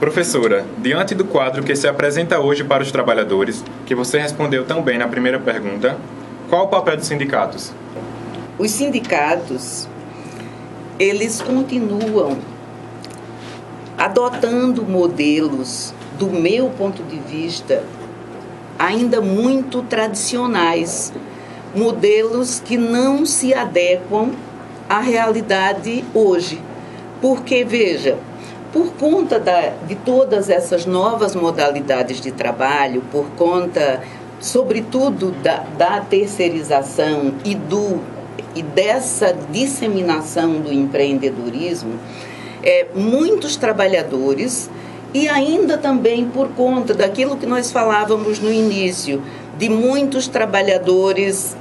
Professora, diante do quadro que se apresenta hoje para os trabalhadores, que você respondeu tão bem na primeira pergunta, qual o papel dos sindicatos? Os sindicatos, eles continuam adotando modelos, do meu ponto de vista, ainda muito tradicionais, modelos que não se adequam à realidade hoje. Porque, veja, por conta de todas essas novas modalidades de trabalho, por conta, sobretudo, da terceirização e dessa disseminação do empreendedorismo, muitos trabalhadores, e ainda também por conta daquilo que nós falávamos no início, de muitos trabalhadores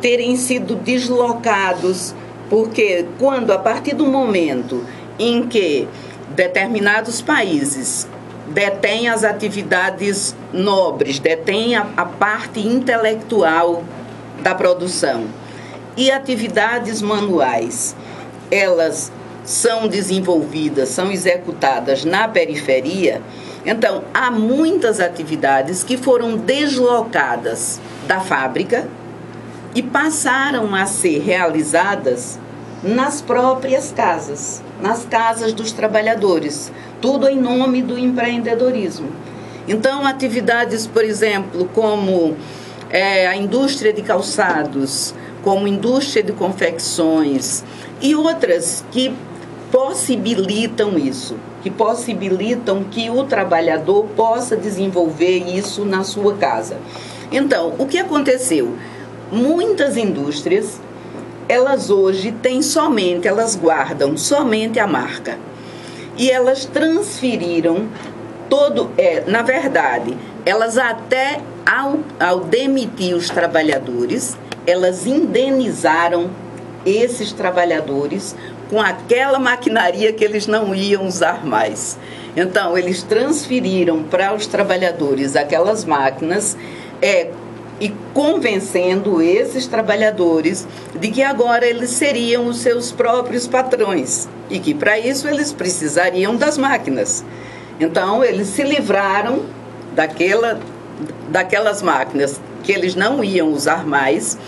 terem sido deslocados, porque quando, a partir do momento em que determinados países detêm as atividades nobres, detêm a parte intelectual da produção, e atividades manuais, elas são desenvolvidas, são executadas na periferia, então há muitas atividades que foram deslocadas da fábrica e passaram a ser realizadas nas próprias casas, nas casas dos trabalhadores, tudo em nome do empreendedorismo. Então, atividades, por exemplo, como a indústria de calçados, como indústria de confecções e outras que possibilitam isso, que possibilitam que o trabalhador possa desenvolver isso na sua casa. Então, o que aconteceu? Muitas indústrias, elas hoje têm somente, elas guardam somente a marca. E elas transferiram todo, na verdade, elas até ao demitir os trabalhadores, elas indenizaram esses trabalhadores com aquela maquinaria que eles não iam usar mais. Então, eles transferiram para os trabalhadores aquelas máquinas e convencendo esses trabalhadores de que agora eles seriam os seus próprios patrões e que para isso eles precisariam das máquinas. Então, eles se livraram daquelas máquinas que eles não iam usar mais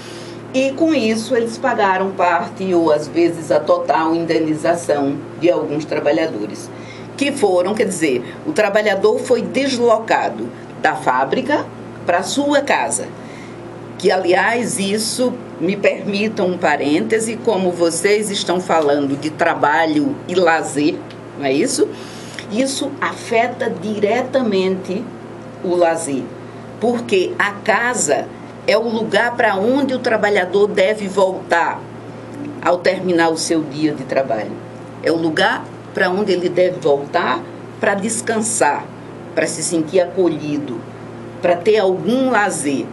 e, com isso, eles pagaram parte ou, às vezes, a total indenização de alguns trabalhadores. Que foram, quer dizer, o trabalhador foi deslocado da fábrica para a sua casa. Que, aliás, isso, me permitam um parêntese, como vocês estão falando de trabalho e lazer, não é isso? Isso afeta diretamente o lazer, porque a casa é o lugar para onde o trabalhador deve voltar ao terminar o seu dia de trabalho. É o lugar para onde ele deve voltar para descansar, para se sentir acolhido, para ter algum lazer.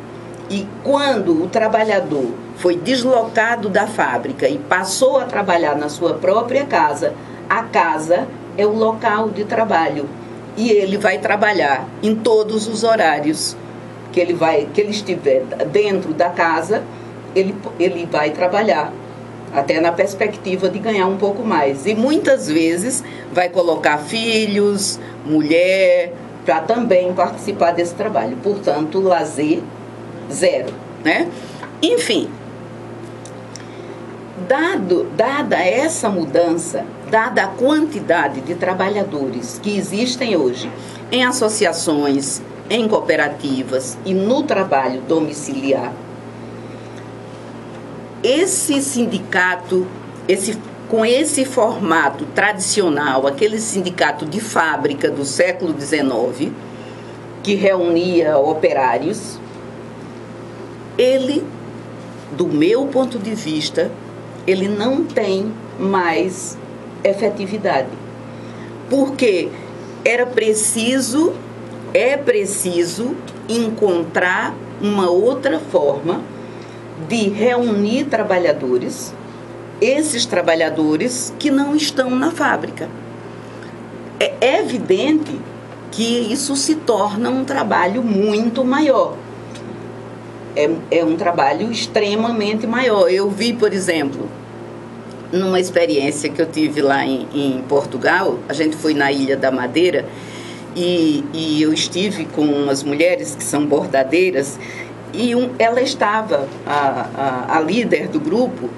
E quando o trabalhador foi deslocado da fábrica e passou a trabalhar na sua própria casa, a casa é o local de trabalho e ele vai trabalhar em todos os horários que ele estiver dentro da casa, ele vai trabalhar, até na perspectiva de ganhar um pouco mais. E muitas vezes vai colocar filhos, mulher, para também participar desse trabalho. Portanto, lazer zero, né? Enfim, dada essa mudança, dada a quantidade de trabalhadores que existem hoje em associações, em cooperativas e no trabalho domiciliar, esse sindicato, com esse formato tradicional, aquele sindicato de fábrica do século XIX, que reunia operários, ele, do meu ponto de vista, ele não tem mais efetividade. Porque é preciso encontrar uma outra forma de reunir trabalhadores, esses trabalhadores que não estão na fábrica. É evidente que isso se torna um trabalho muito maior. É um trabalho extremamente maior. Eu vi, por exemplo, numa experiência que eu tive lá em Portugal. A gente foi na Ilha da Madeira e eu estive com umas mulheres que são bordadeiras e ela estava, a líder do grupo,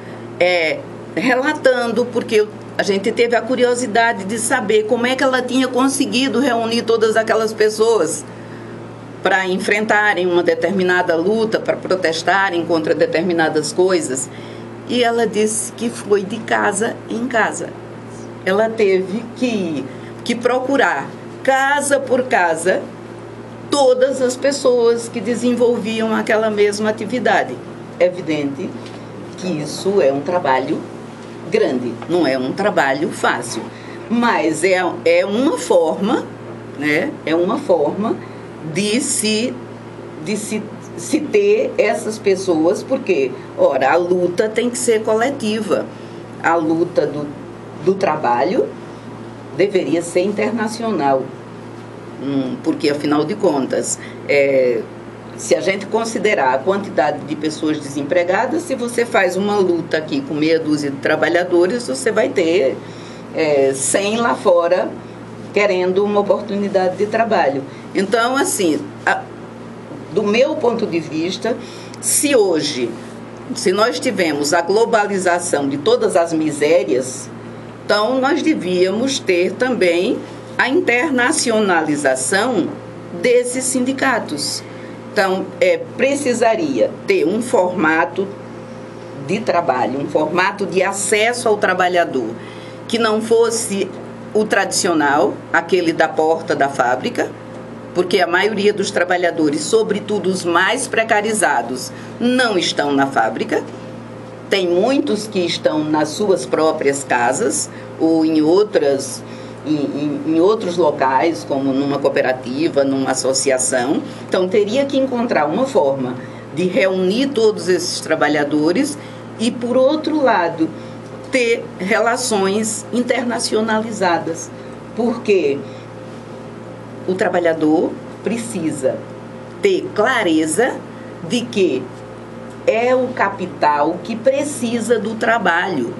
relatando, porque a gente teve a curiosidade de saber como é que ela tinha conseguido reunir todas aquelas pessoas para enfrentarem uma determinada luta, para protestarem contra determinadas coisas. E ela disse que foi de casa em casa. Ela teve que procurar, casa por casa, todas as pessoas que desenvolviam aquela mesma atividade. É evidente que isso é um trabalho grande, não é um trabalho fácil, mas é uma forma, né? É uma forma de se ter essas pessoas, porque, ora, a luta tem que ser coletiva, a luta do trabalho deveria ser internacional, porque, afinal de contas, se a gente considerar a quantidade de pessoas desempregadas, se você faz uma luta aqui com meia dúzia de trabalhadores, você vai ter 100 lá fora querendo uma oportunidade de trabalho. Então, assim, do meu ponto de vista, se hoje, se nós tivemos a globalização de todas as misérias, então nós devíamos ter também a internacionalização desses sindicatos. Então, precisaria ter um formato de trabalho, um formato de acesso ao trabalhador, que não fosse o tradicional, aquele da porta da fábrica, porque a maioria dos trabalhadores, sobretudo os mais precarizados, não estão na fábrica. Tem muitos que estão nas suas próprias casas ou em outros locais, como numa cooperativa, numa associação. Então, teria que encontrar uma forma de reunir todos esses trabalhadores e, por outro lado, ter relações internacionalizadas, porque o trabalhador precisa ter clareza de que é o capital que precisa do trabalho.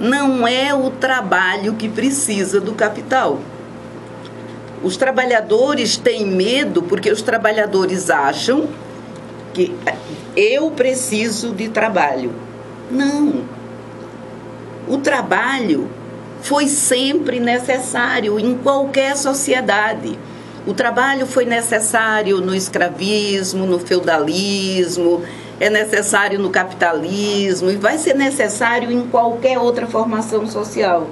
Não é o trabalho que precisa do capital. Os trabalhadores têm medo porque os trabalhadores acham que eu preciso de trabalho. Não. O trabalho foi sempre necessário em qualquer sociedade. O trabalho foi necessário no escravismo, no feudalismo, é necessário no capitalismo e vai ser necessário em qualquer outra formação social.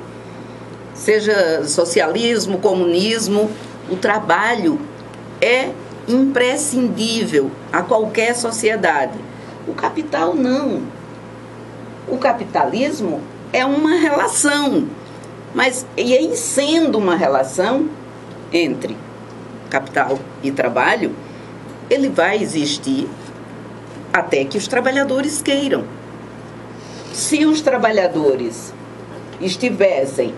Seja socialismo, comunismo, o trabalho é imprescindível a qualquer sociedade. O capital não. O capitalismo é uma relação, mas em sendo uma relação entre capital e trabalho, ele vai existir até que os trabalhadores queiram. Se os trabalhadores estivessem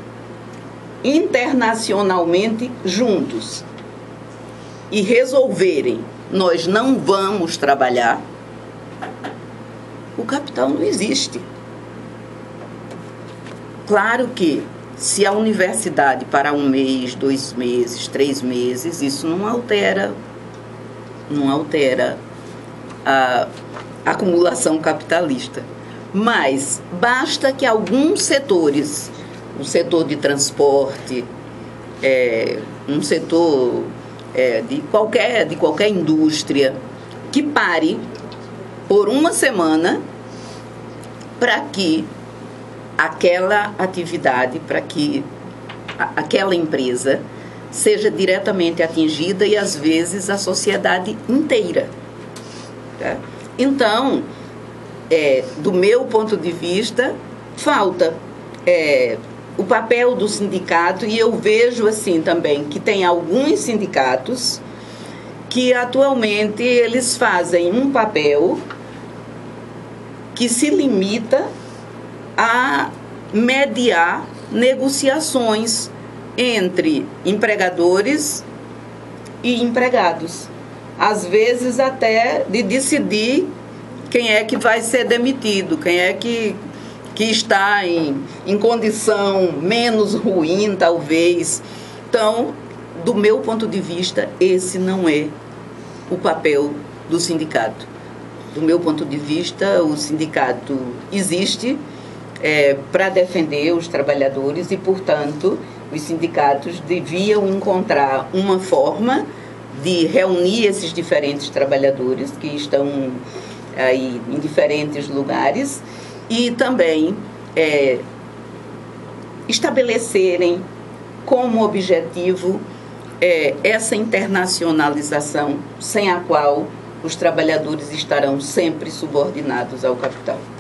internacionalmente juntos e resolverem, nós não vamos trabalhar, o capital não existe. Claro que se a universidade parar um mês, 2 meses, 3 meses, isso não altera a acumulação capitalista, mas basta que alguns setores, o setor de transporte, um setor de qualquer indústria, que pare por uma semana para que aquela atividade, para que aquela empresa seja diretamente atingida e às vezes a sociedade inteira. Então, do meu ponto de vista, falta o papel do sindicato, e eu vejo assim também que tem alguns sindicatos que atualmente eles fazem um papel que se limita a mediar negociações entre empregadores e empregados. Às vezes até de decidir quem é que vai ser demitido, quem é que que está em condição menos ruim, talvez. Então, do meu ponto de vista, esse não é o papel do sindicato. Do meu ponto de vista, o sindicato existe para defender os trabalhadores e, portanto, os sindicatos deviam encontrar uma forma de reunir esses diferentes trabalhadores que estão aí em diferentes lugares e também estabelecerem como objetivo essa internacionalização, sem a qual os trabalhadores estarão sempre subordinados ao capital.